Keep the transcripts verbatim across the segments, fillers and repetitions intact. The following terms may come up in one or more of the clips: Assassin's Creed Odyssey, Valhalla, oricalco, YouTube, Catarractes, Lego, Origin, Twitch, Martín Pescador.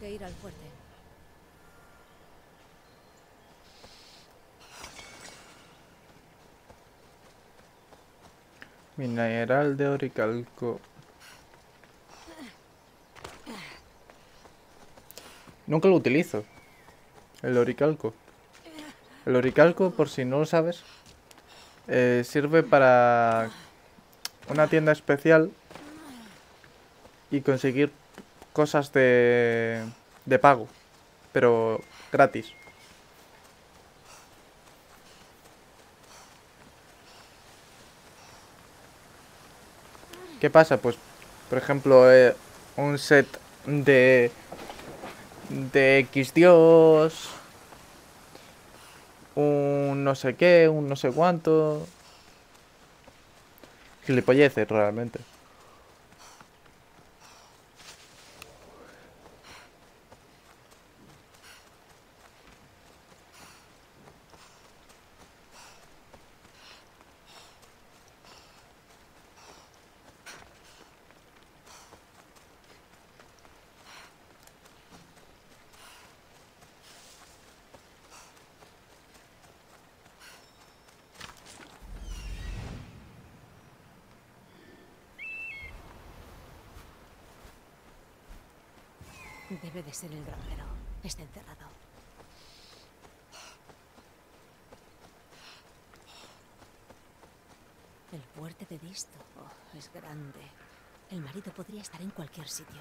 que ir al fuerte. Mineral de oricalco. Nunca lo utilizo. El oricalco. El oricalco, por si no lo sabes, eh, sirve para una tienda especial y conseguir cosas de, de pago, pero gratis. ¿Qué pasa? Pues, por ejemplo, eh, un set de, de X Dios, un no sé qué, un no sé cuánto. Gilipolleces, realmente. Debe de ser el granjero. Está enterrado. El fuerte de Disto. Oh, es grande. El marido podría estar en cualquier sitio.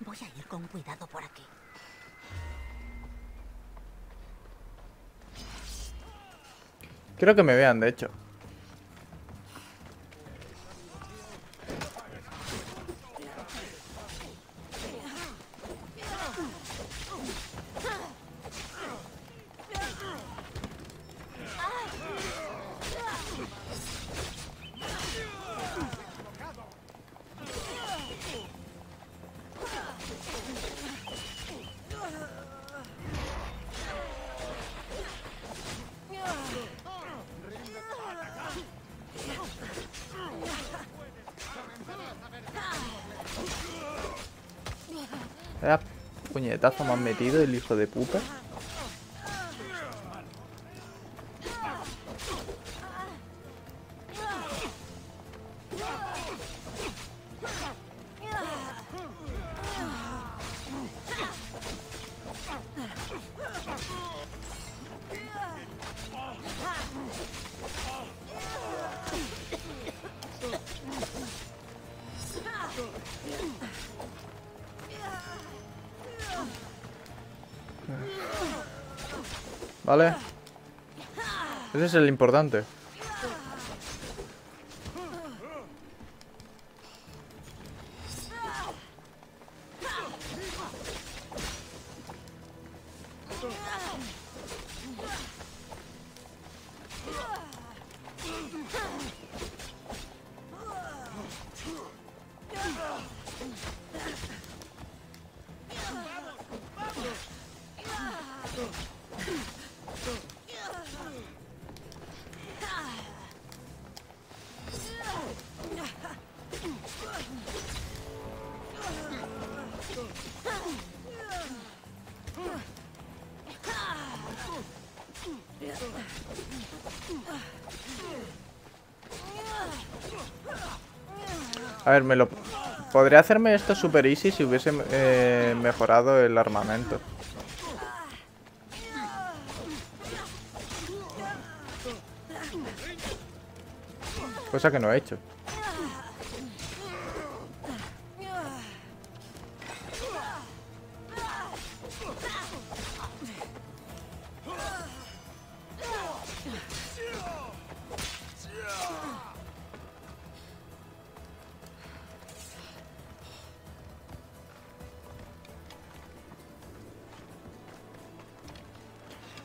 Voy a ir con cuidado por aquí. Creo que me vean, de hecho. Vaya puñetazo me han metido el hijo de puta. Vale. Ese es el importante. A ver, me lo... podría hacerme esto super easy si hubiese eh, mejorado el armamento. Cosa que no he hecho.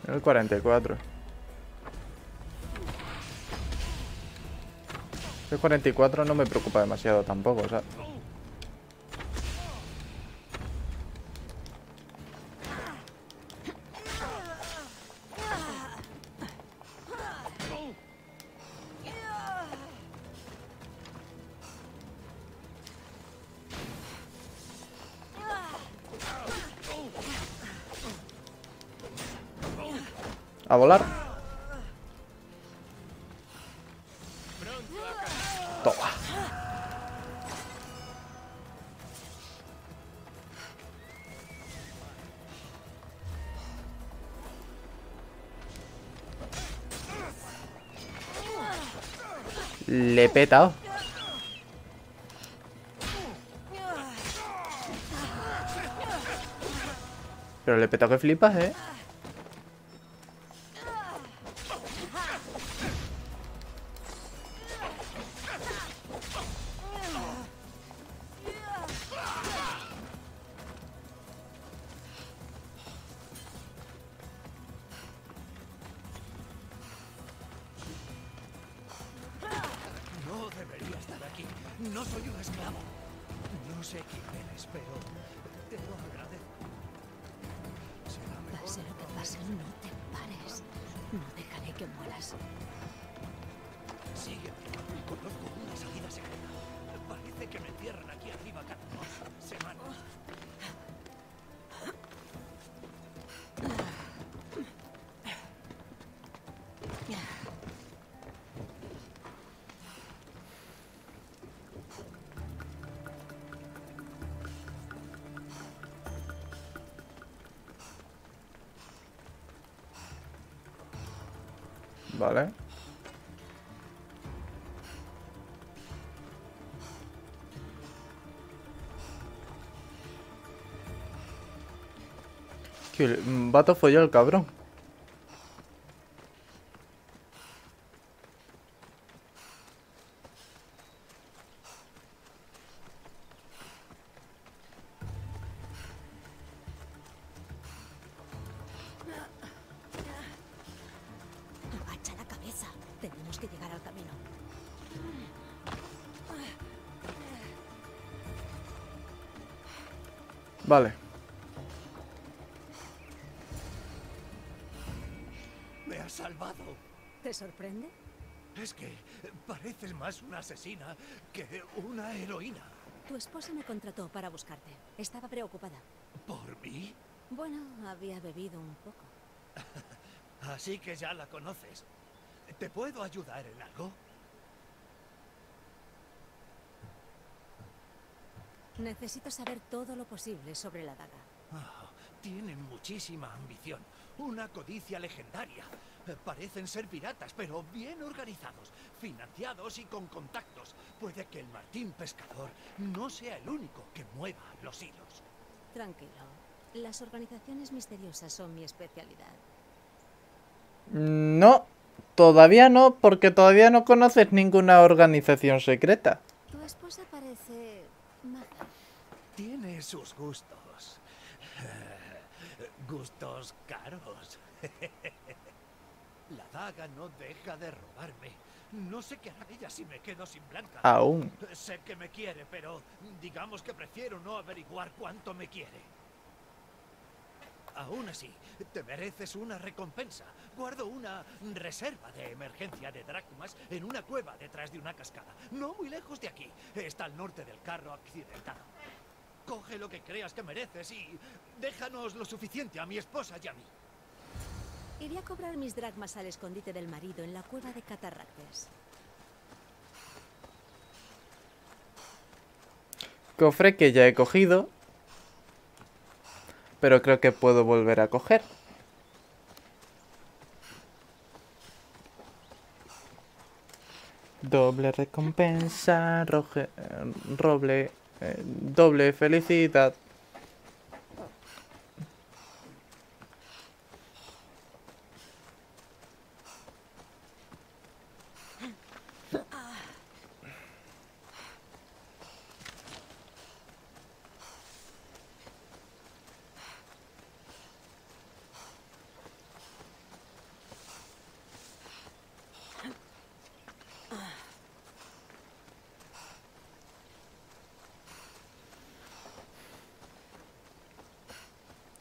El cuarenta y cuatro. El cuarenta y cuatro no me preocupa demasiado tampoco, o sea. a volar. Toma. Le he petado. Pero le he petado que flipas, eh. Vale. Que vato folló el cabrón. Vale. Me has salvado. ¿Te sorprende? Es que pareces más una asesina que una heroína. Tu esposa me contrató para buscarte. Estaba preocupada. ¿Por mí? Bueno, había bebido un poco. Así que ya la conoces. ¿Te puedo ayudar en algo? Necesito saber todo lo posible sobre la daga. Oh, tienen muchísima ambición. Una codicia legendaria. Parecen ser piratas, pero bien organizados, financiados y con contactos. Puede que el Martín Pescador no sea el único que mueva los hilos. Tranquilo. Las organizaciones misteriosas son mi especialidad. No, todavía no, porque todavía no conoces ninguna organización secreta. Tu esposa parece... Tiene sus gustos. Gustos caros. La daga no deja de robarme. No sé qué hará ella si me quedo sin blanca. Aún. Sé que me quiere, pero digamos que prefiero no averiguar cuánto me quiere. Aún así, te mereces una recompensa. Guardo una reserva de emergencia de dracmas en una cueva detrás de una cascada. No muy lejos de aquí. Está al norte del carro accidentado. Coge lo que creas que mereces y déjanos lo suficiente a mi esposa y a mí. Iré a cobrar mis dracmas al escondite del marido en la cueva de Catarractes. Cofre que ya he cogido. Pero creo que puedo volver a coger. Doble recompensa, roje, roble, eh, doble felicidad.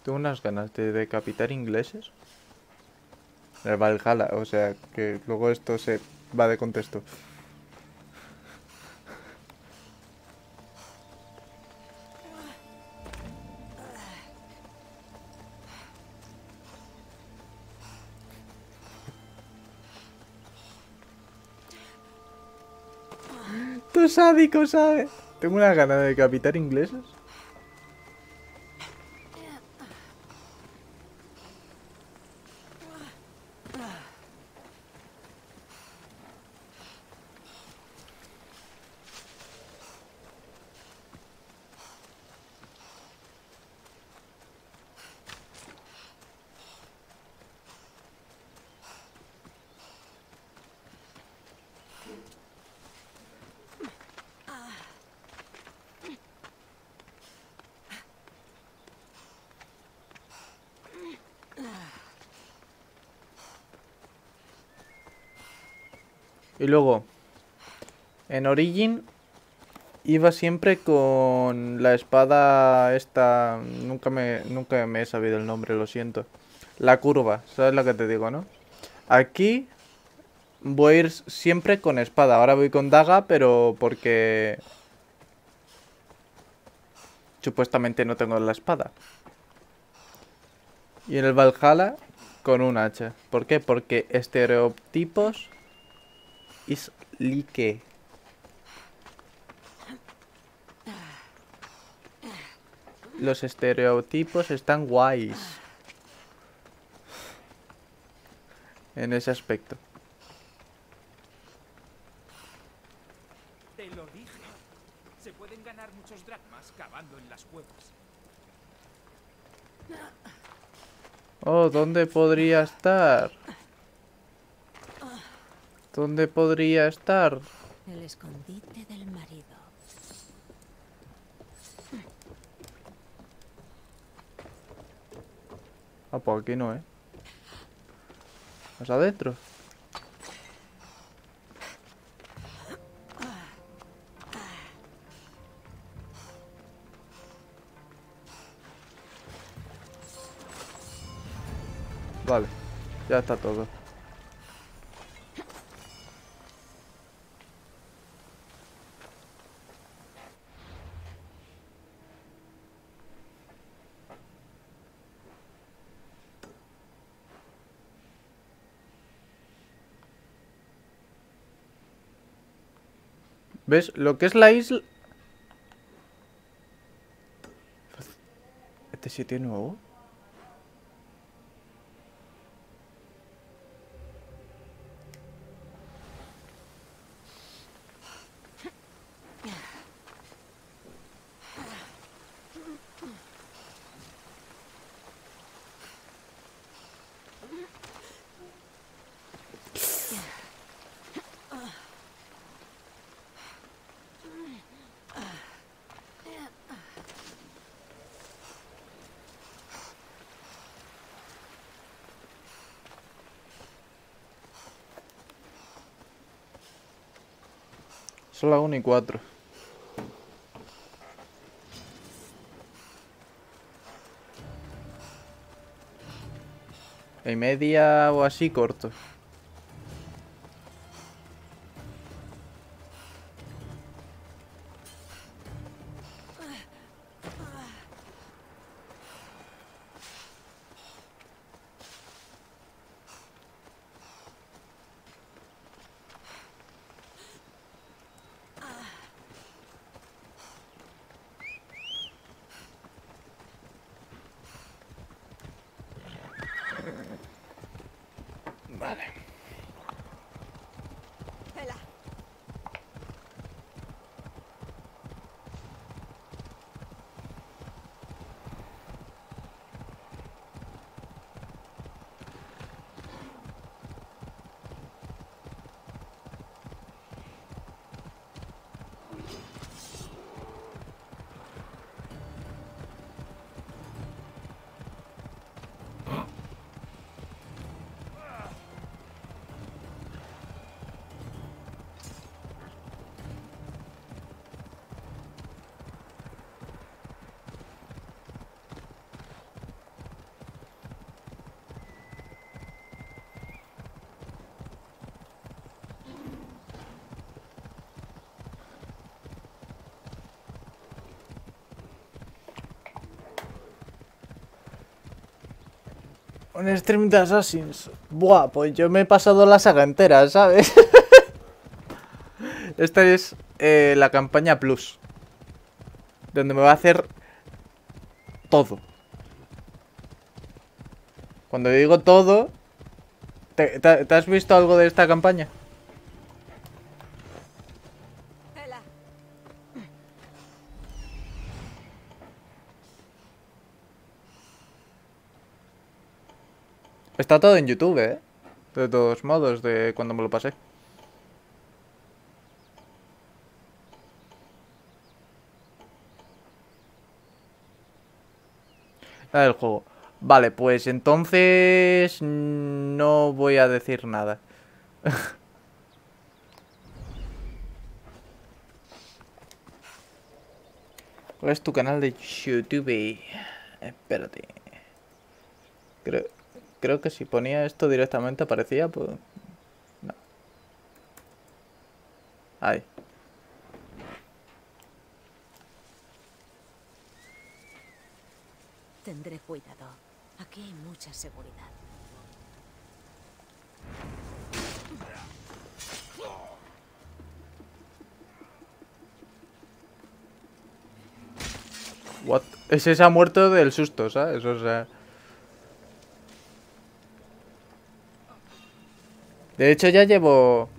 Unas ganas de decapitar ingleses el Valhalla, o sea que luego esto se va de contexto. puto sádico, ¿sabes? Tengo una gana de decapitar ingleses. Y luego, en Origin iba siempre con la espada esta, nunca me, nunca me he sabido el nombre, lo siento. La curva, ¿sabes lo que te digo, no? Aquí voy a ir siempre con espada, ahora voy con daga, pero porque supuestamente no tengo la espada. Y en el Valhalla con un hacha. ¿Por qué? Porque estereotipos... Es like. Los estereotipos están guays en ese aspecto. Te lo dije. Se pueden ganar muchos dracmas cavando en las cuevas. Oh, ¿dónde podría estar? ¿Dónde podría estar? El escondite del marido. Ah, pues aquí no, ¿eh? Más adentro. Vale, ya está todo. ¿Ves? Lo que es la isla... ¿Este sitio es nuevo? Son las una y cuatro. Y media o así corto. Vale. Un stream de Assassins. Buah, pues yo me he pasado la saga entera, ¿sabes? Esta es eh, la campaña Plus, donde me va a hacer todo. Cuando digo todo... ¿Te, te, te has visto algo de esta campaña? Está todo en YouTube, ¿eh? De todos modos, de cuando me lo pasé. Nada del juego. Vale, pues entonces... no voy a decir nada. ¿Cuál es tu canal de YouTube? Espérate. Creo... Creo que si ponía esto directamente aparecía, pues... no. Ahí. Tendré cuidado. Aquí hay mucha seguridad. What? Ese se ha muerto del susto, ¿sabes? O sea... De hecho ya llevo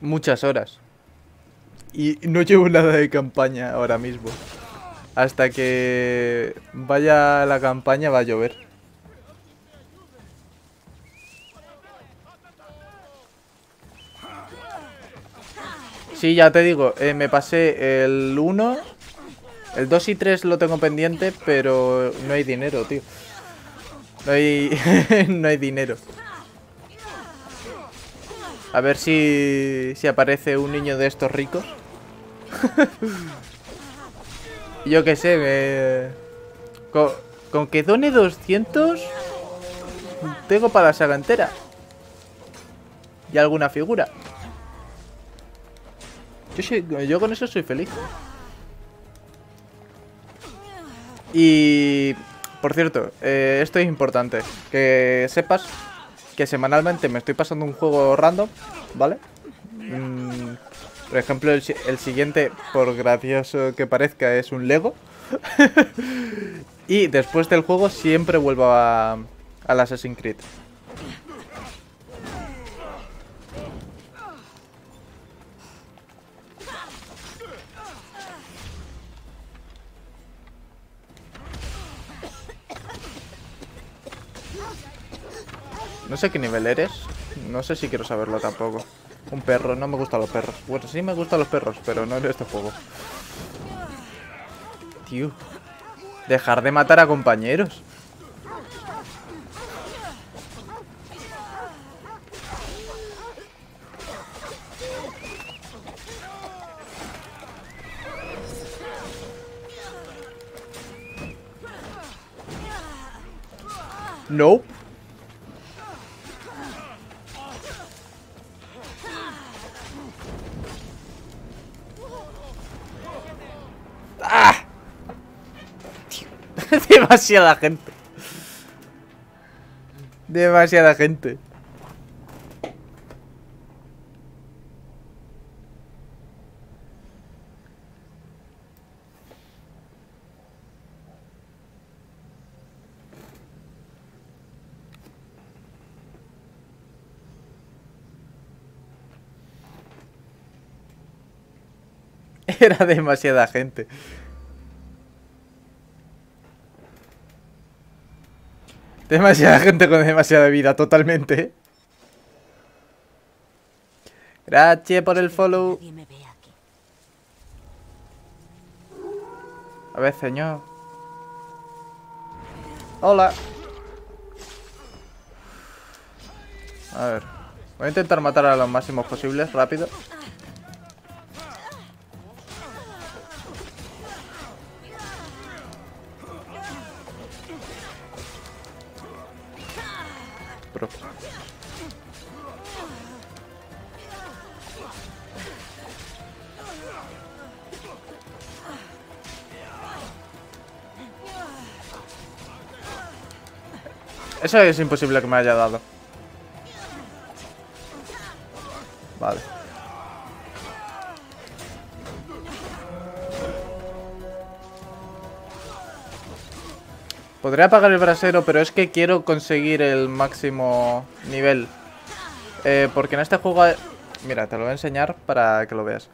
muchas horas y no llevo nada de campaña ahora mismo. Hasta que vaya la campaña va a llover. Sí, ya te digo, eh, me pasé el uno, el dos y tres lo tengo pendiente, pero no hay dinero, tío. No hay, no hay dinero. A ver si, si aparece un niño de estos ricos. Yo qué sé, eh, con, con que done doscientos tengo para la saga entera. Y alguna figura. Yo, soy, yo con eso soy feliz. Y, por cierto, eh, esto es importante. Que sepas... que semanalmente me estoy pasando un juego random, ¿vale? Mm, por ejemplo, el, el siguiente, por gracioso que parezca, es un Lego. Y después del juego siempre vuelvo a, al Assassin's Creed. No sé qué nivel eres. No sé si quiero saberlo tampoco. Un perro. No me gustan los perros. Bueno, sí me gustan los perros, pero no en este juego. Tío. Dejar de matar a compañeros. No. Demasiada gente. Demasiada gente. Era demasiada gente. Demasiada gente con demasiada vida, totalmente. Gracias por el follow. A ver, señor. Hola. A ver. Voy a intentar matar a los máximos posibles, rápido. Eso es imposible que me haya dado. Vale. Podría apagar el brasero, pero es que quiero conseguir el máximo nivel. Eh, porque en este juego... Hay... Mira, te lo voy a enseñar para que lo veas.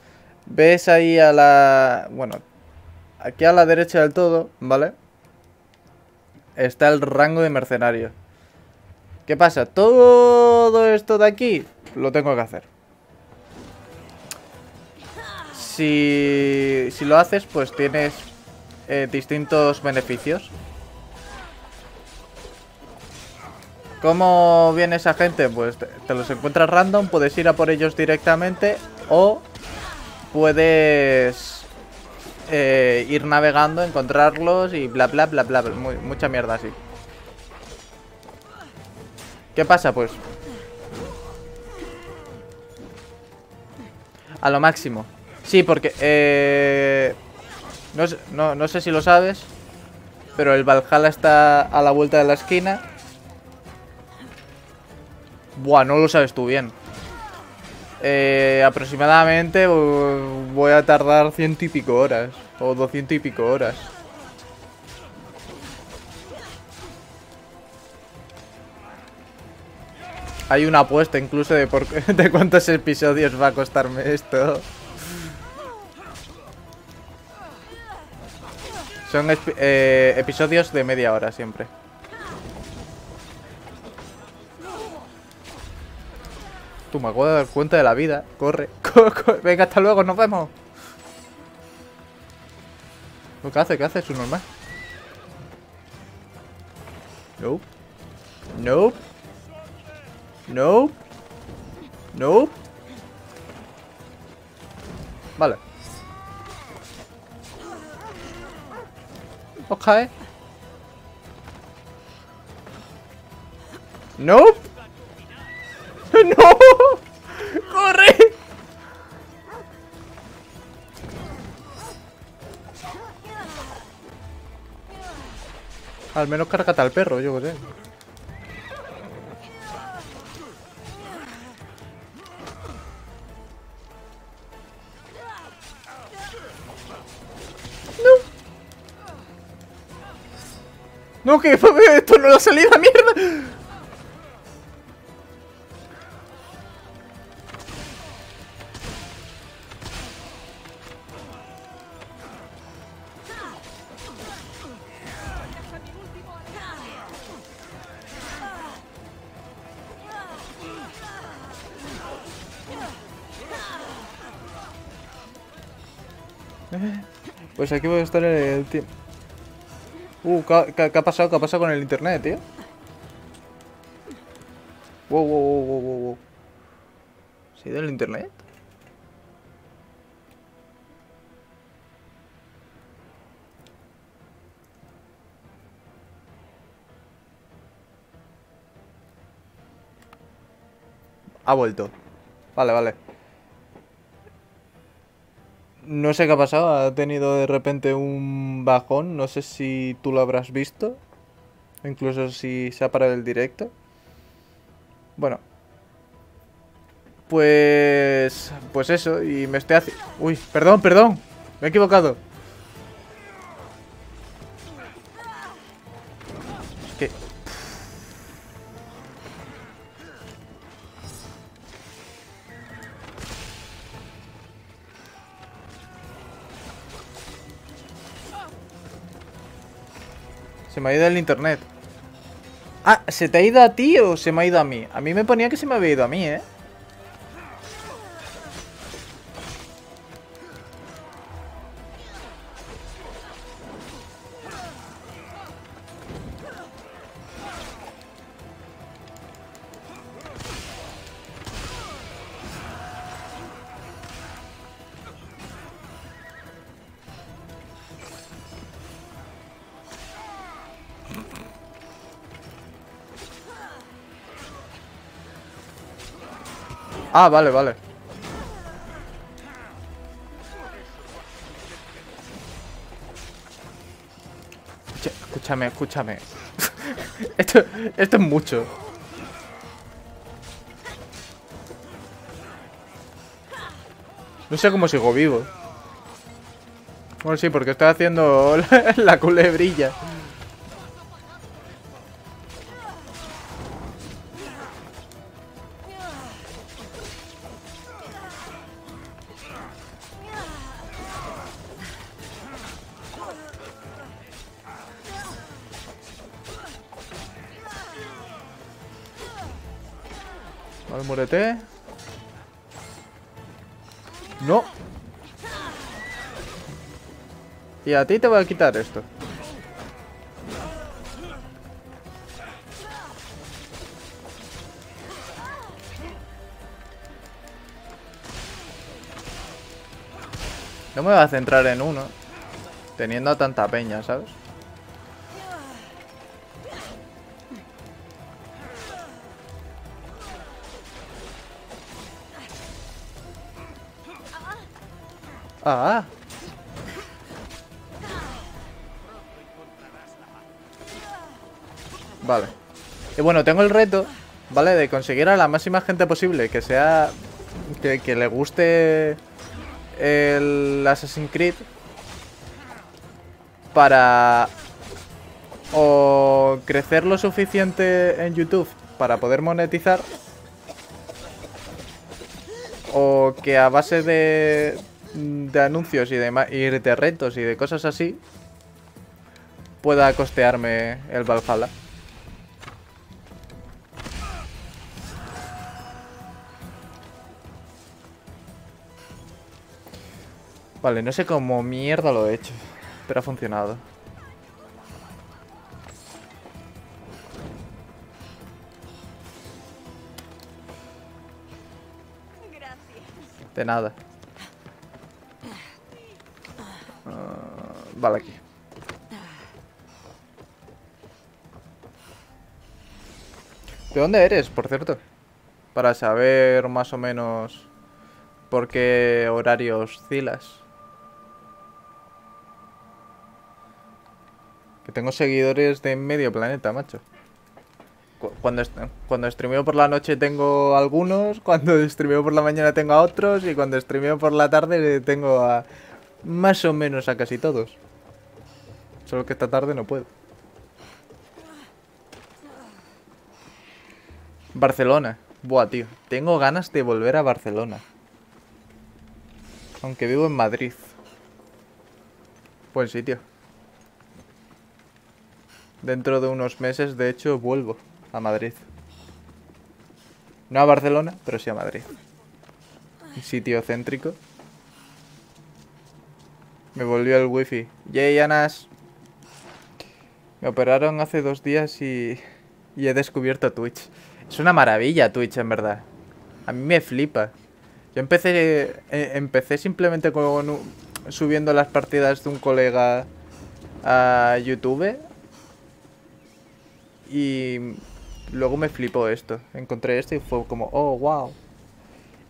Ves ahí a la... Bueno, aquí a la derecha del todo, ¿vale? Está el rango de mercenario. ¿Qué pasa? Todo esto de aquí lo tengo que hacer. Si, si lo haces, pues tienes eh, distintos beneficios. ¿Cómo viene esa gente? Pues te, te los encuentras random, puedes ir a por ellos directamente o puedes eh, ir navegando, encontrarlos y bla bla bla bla, bla muy, mucha mierda así. ¿Qué pasa pues? A lo máximo. Sí, porque... Eh, no, no, no sé si lo sabes, pero el Valhalla está a la vuelta de la esquina. Buah, no lo sabes tú bien. Eh, aproximadamente uh, voy a tardar ciento y pico horas. O doscientos y pico horas. Hay una apuesta incluso de, por, de cuántos episodios va a costarme esto. Son eh, episodios de media hora siempre. Tú, me acabo de dar cuenta de la vida. Corre, corre, corre. Venga, hasta luego, nos vemos. ¿Qué hace? ¿Qué hace? ¿Es un normal? Nope. Nope. Nope. Nope. Vale. Ok. Nope. ¡No! ¡Corre! Al menos cárgate al perro, yo qué sé. ¡No! ¡No, que esto no lo ha salido a mierda! Pues aquí voy a estar el tiempo. Uh, ¿qué, qué, ¿qué ha pasado? ¿Qué ha pasado con el internet, tío? Wow, wow, wow, wow, wow, wow. ¿Se ha ido el internet? Ha vuelto. Vale, vale. No sé qué ha pasado, ha tenido de repente un bajón, no sé si tú lo habrás visto, incluso si se ha parado el directo. Bueno, pues pues eso, y me estoy haciendo... Uy, perdón, perdón, me he equivocado. Es que... Se me ha ido el internet. Ah, ¿se te ha ido a ti o se me ha ido a mí? A mí me ponía que se me había ido a mí, ¿eh? Ah, vale, vale. Escúchame, escúchame. esto, esto es mucho. No sé cómo sigo vivo. Bueno, sí, porque estoy haciendo la, la culebrilla. Vale, muérete. No. Y a ti te voy a quitar esto. No me voy a centrar en uno, teniendo a tanta peña, ¿sabes? Ah. Vale. Y bueno, tengo el reto, ¿vale? De conseguir a la máxima gente posible que sea... Que, que le guste el Assassin's Creed para o crecer lo suficiente en YouTube para poder monetizar, o que a base de, de anuncios y de, y de retos y de cosas así pueda costearme el Valhalla. Vale, no sé cómo mierda lo he hecho, pero ha funcionado. Gracias. De nada. Uh, vale, aquí. ¿De dónde eres, por cierto? Para saber más o menos por qué horario oscilas. Que tengo seguidores de medio planeta, macho. Cuando, cuando streameo por la noche tengo algunos, cuando streameo por la mañana tengo a otros, y cuando streameo por la tarde tengo a... más o menos a casi todos. Solo que esta tarde no puedo. Barcelona. Buah, tío. Tengo ganas de volver a Barcelona. Aunque vivo en Madrid. Buen sitio. Dentro de unos meses, de hecho, vuelvo a Madrid. No a Barcelona, pero sí a Madrid. Un sitio céntrico. Me volvió el wifi. Yay, Anas. Me operaron hace dos días y... y he descubierto Twitch. Es una maravilla Twitch, en verdad. A mí me flipa. Yo empecé... Eh, empecé simplemente con... Un, subiendo las partidas de un colega a YouTube... Y luego me flipó esto. Encontré esto y fue como, oh, wow.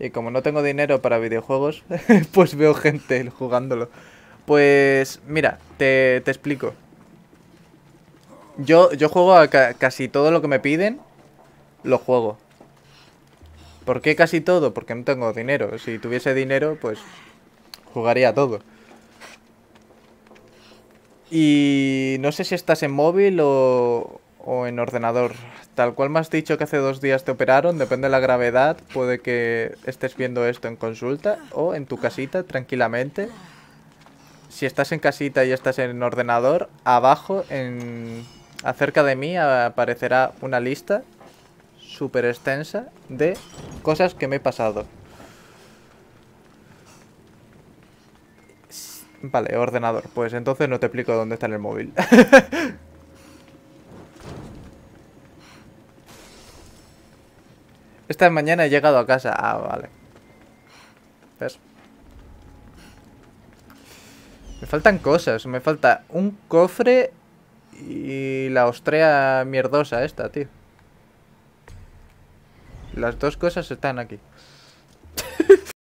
Y como no tengo dinero para videojuegos, pues veo gente jugándolo. Pues, mira, te, te explico. Yo, yo juego a ca casi todo lo que me piden, lo juego. ¿Por qué casi todo? Porque no tengo dinero. Si tuviese dinero, pues jugaría todo. Y no sé si estás en móvil o... o en ordenador. Tal cual me has dicho que hace dos días te operaron, depende de la gravedad, puede que estés viendo esto en consulta o en tu casita, tranquilamente. Si estás en casita y estás en ordenador, abajo, en acerca de mí, aparecerá una lista súper extensa de cosas que me he pasado. Vale, ordenador. Pues entonces no te explico dónde está en el móvil. Esta mañana he llegado a casa. Ah, vale. ¿Ves? Me faltan cosas. Me falta un cofre y la ostrea mierdosa esta, tío. Las dos cosas están aquí.